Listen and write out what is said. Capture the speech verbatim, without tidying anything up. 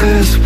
this